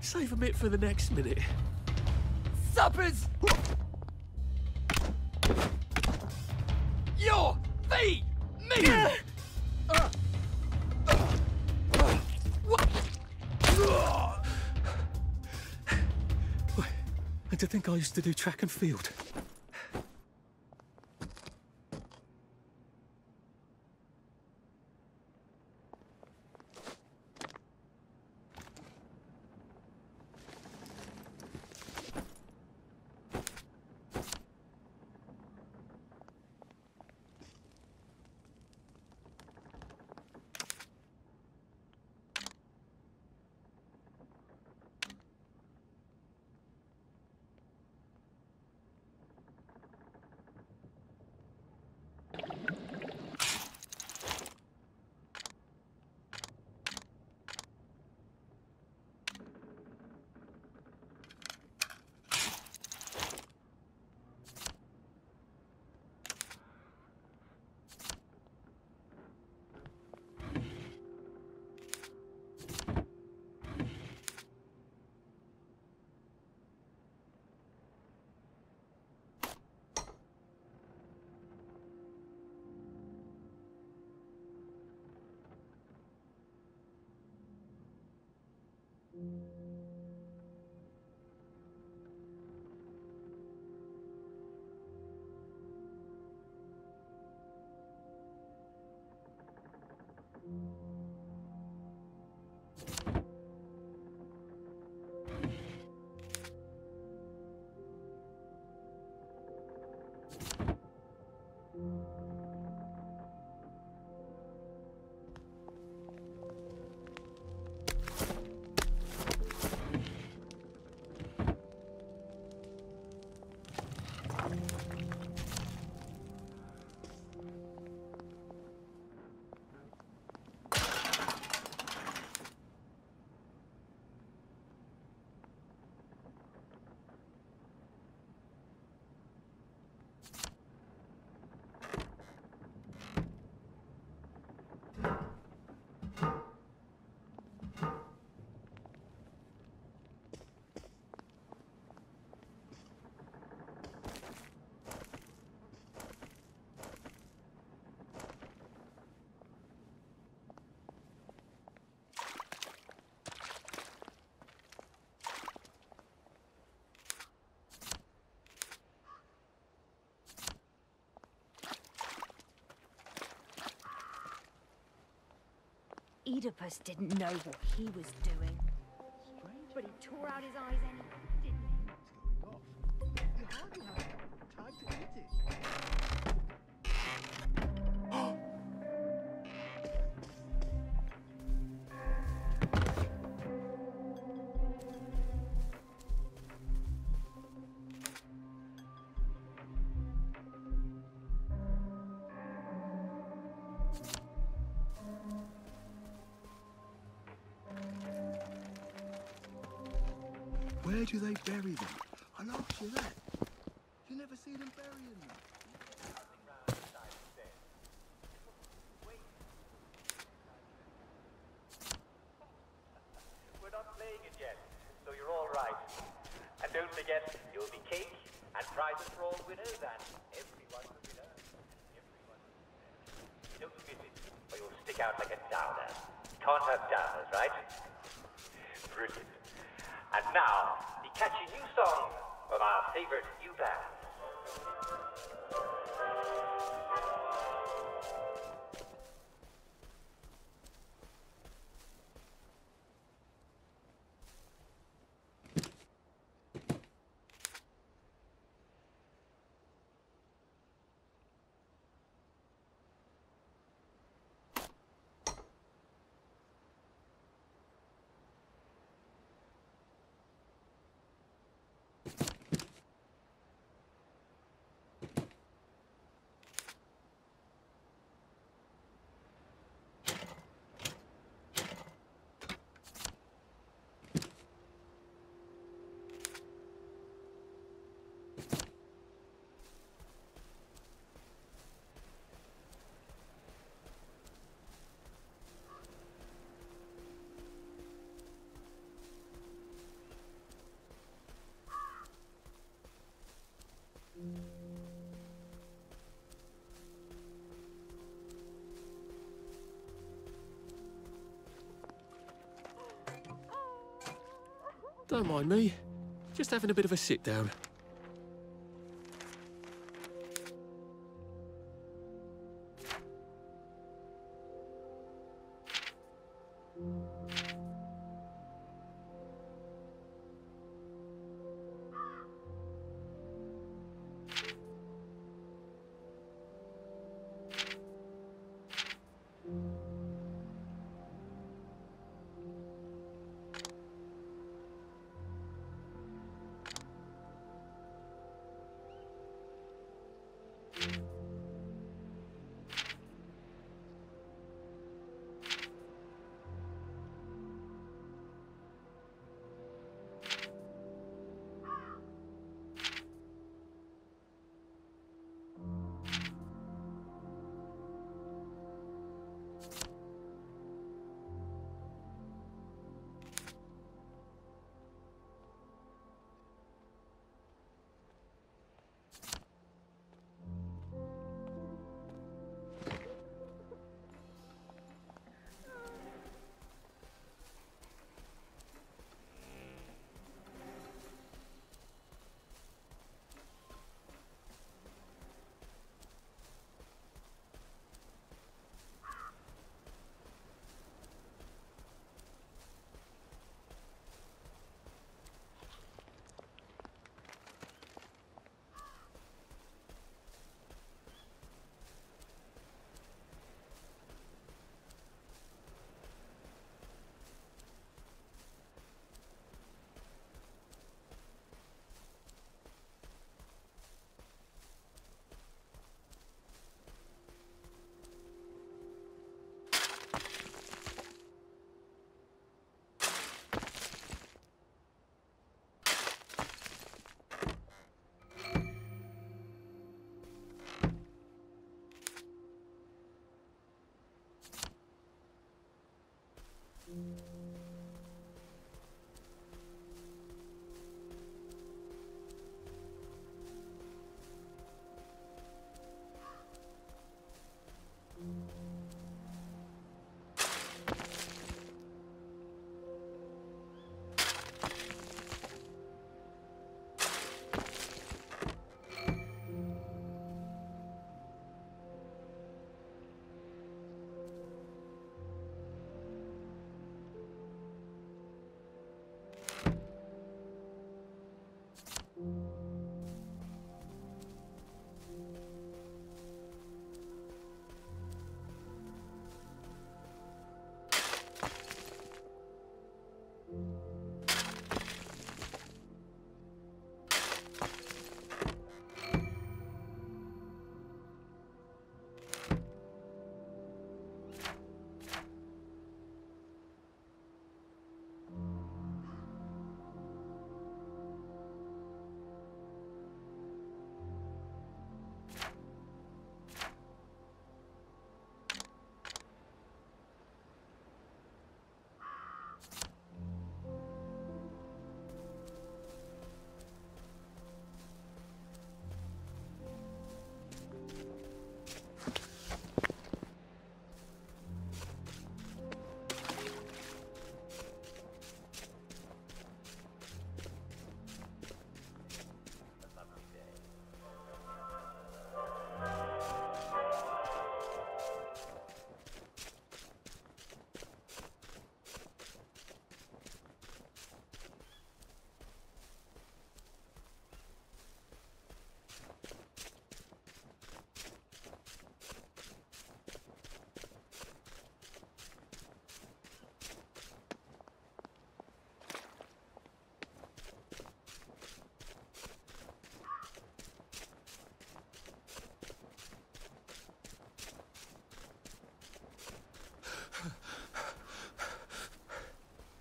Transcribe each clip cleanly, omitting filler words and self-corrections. Save a bit for the next minute. Suppers! Your feet! Me! What? And to think I used to do track and field. Oedipus didn't know what he was doing, but he tore out his eyes anyway, didn't he? Time to eat it. Where do they bury them? I'll ask you that. You never see them burying them. We're not playing it yet, so you're all right. And don't forget, you'll be cake and prizes for all winners and everyone will be there. Don't forget it, or you'll stick out like a downer. Can't have downers, right? Brilliant. And now, the catchy new song of our favorite new band. Don't mind me. Just having a bit of a sit down.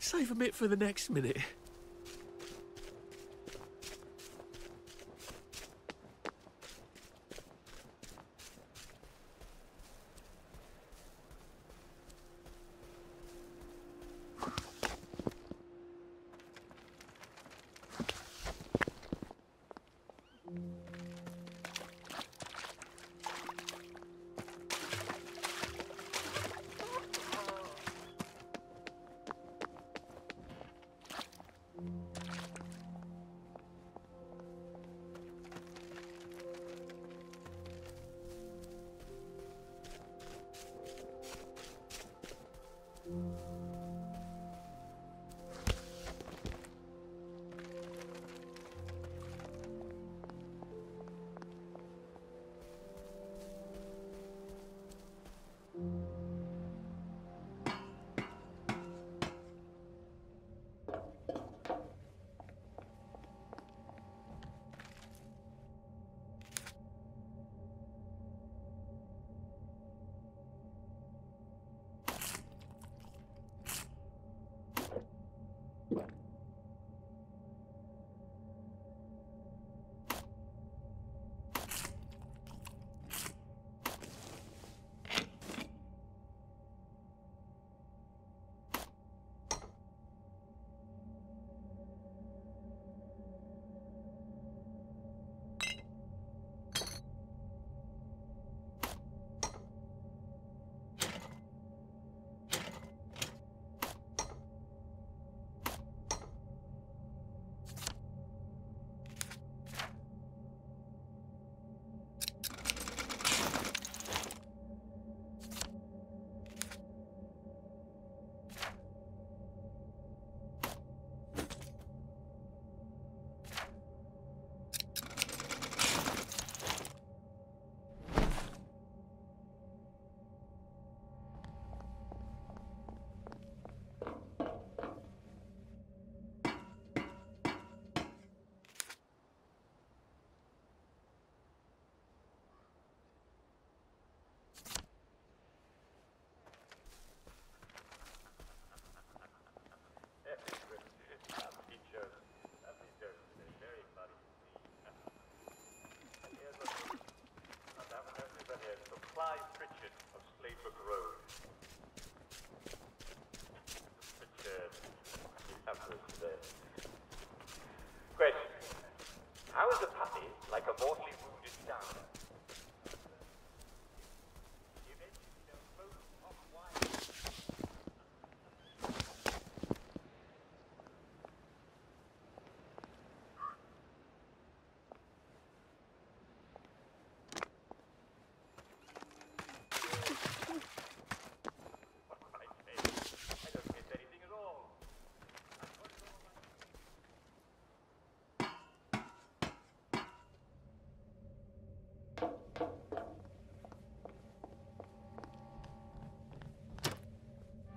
Save a bit for the next minute. mortally wounded down.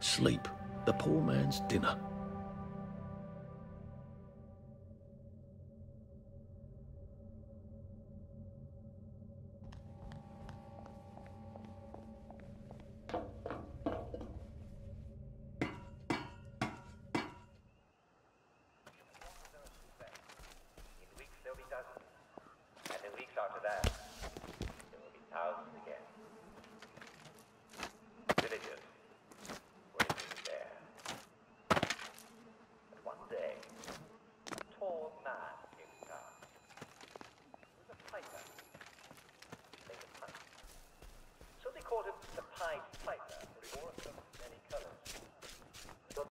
Sleep, the poor man's dinner. Fight, fight.